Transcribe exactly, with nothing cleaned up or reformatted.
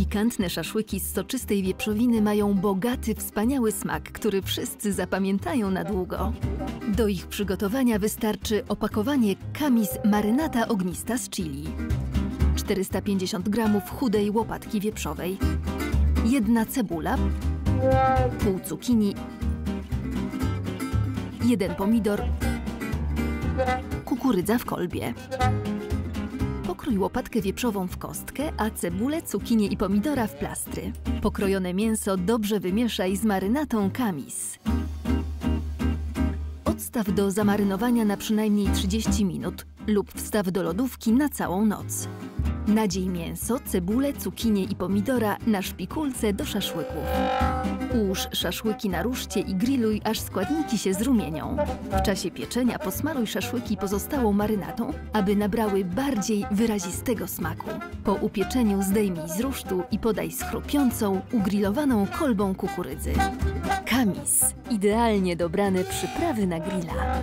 Pikantne szaszłyki z soczystej wieprzowiny mają bogaty, wspaniały smak, który wszyscy zapamiętają na długo. Do ich przygotowania wystarczy opakowanie Kamis marynata ognista z chili, czterysta pięćdziesiąt gramów chudej łopatki wieprzowej, jedna cebula, pół cukinii, jeden pomidor, kukurydza w kolbie. Pokrój łopatkę wieprzową w kostkę, a cebulę, cukinię i pomidora w plastry. Pokrojone mięso dobrze wymieszaj z marynatą Kamis. Odstaw do zamarynowania na przynajmniej trzydzieści minut lub wstaw do lodówki na całą noc. Nadziej mięso, cebulę, cukinię i pomidora na szpikulce do szaszłyków. Ułóż szaszłyki na ruszcie i grilluj, aż składniki się zrumienią. W czasie pieczenia posmaruj szaszłyki pozostałą marynatą, aby nabrały bardziej wyrazistego smaku. Po upieczeniu zdejmij z rusztu i podaj z chrupiącą, ugrillowaną kolbą kukurydzy. Kamis. Idealnie dobrane przyprawy na grilla.